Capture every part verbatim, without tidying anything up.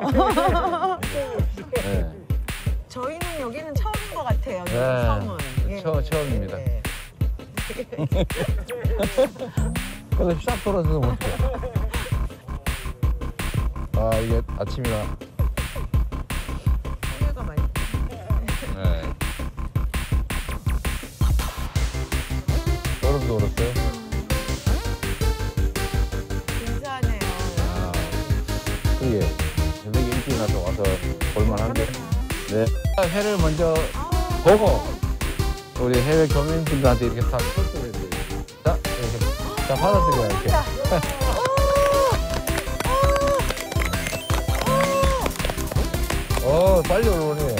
거죠? 네. 저희는 여기는 처음인 것 같아요. 처음은. 네. 예. 처, 처음입니다. 예. 그래서 싹 떨어져서 못해. 아, 이게 아침이라. 소리가 많이. 네. 얼음도 얼었어요? 괜찮네요. 아, 그게 되게 인기 나서 와서 볼만한데. 네. 회를 먼저 보고. 우리 해외 교민분들한테 이렇게 다 쏟아내야 돼요. 자, 이렇게. 자, 받아쓰기야, 이렇게. 오, 빨리 올라오네. 오,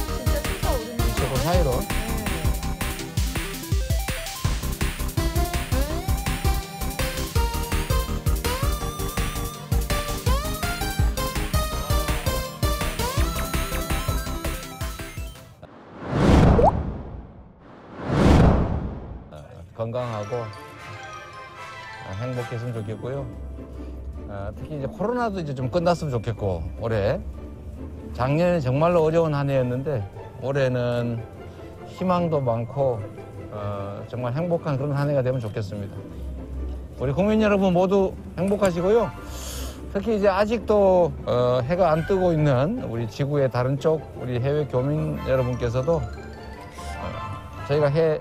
진짜 쏟아오르네. 저거 사이로. 건강하고 행복했으면 좋겠고요. 어, 특히 이제 코로나도 이제 좀 끝났으면 좋겠고, 올해. 작년에 정말로 어려운 한 해였는데 올해는 희망도 많고 어, 정말 행복한 그런 한 해가 되면 좋겠습니다. 우리 국민 여러분 모두 행복하시고요. 특히 이제 아직도 어, 해가 안 뜨고 있는 우리 지구의 다른 쪽 우리 해외 교민 여러분께서도 어, 저희가 해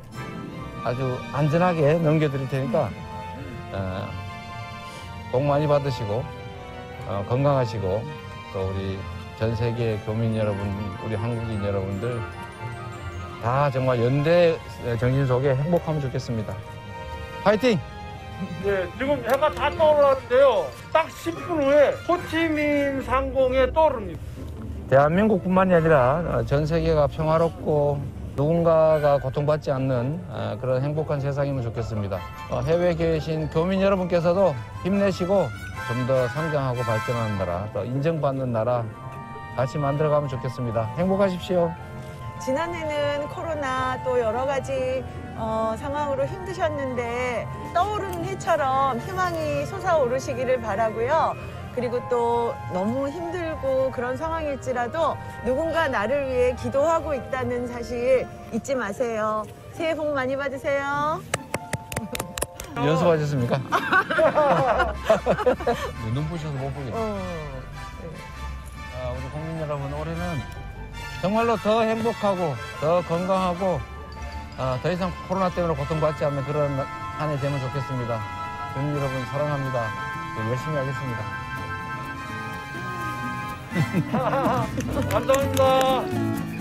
아주 안전하게 넘겨드릴 테니까 어, 복 많이 받으시고 어, 건강하시고 또 우리 전 세계 교민 여러분, 우리 한국인 여러분들 다 정말 연대 정신 속에 행복하면 좋겠습니다. 파이팅! 네, 지금 해가 다 떠올랐는데요. 딱 십 분 후에 호치민 상공에 떠오릅니다. 대한민국뿐만이 아니라 전 세계가 평화롭고 누군가가 고통받지 않는 그런 행복한 세상이면 좋겠습니다. 해외에 계신 교민 여러분께서도 힘내시고 좀 더 성장하고 발전하는 나라, 또 인정받는 나라 같이 만들어가면 좋겠습니다. 행복하십시오. 지난해는 코로나 또 여러 가지 어, 상황으로 힘드셨는데 떠오르는 해처럼 희망이 솟아오르시기를 바라고요. 그리고 또 너무 힘들고 그런 상황일지라도 누군가 나를 위해 기도하고 있다는 사실 잊지 마세요. 새해 복 많이 받으세요. 어. 연습하셨습니까? 눈부셔서 못 보겠네. 어. 네. 아, 우리 국민 여러분, 올해는 정말로 더 행복하고 더 건강하고 아, 더 이상 코로나 때문에 고통받지 않는 그런 한 해 되면 좋겠습니다. 국민 여러분 사랑합니다. 열심히 하겠습니다. 감사합니다.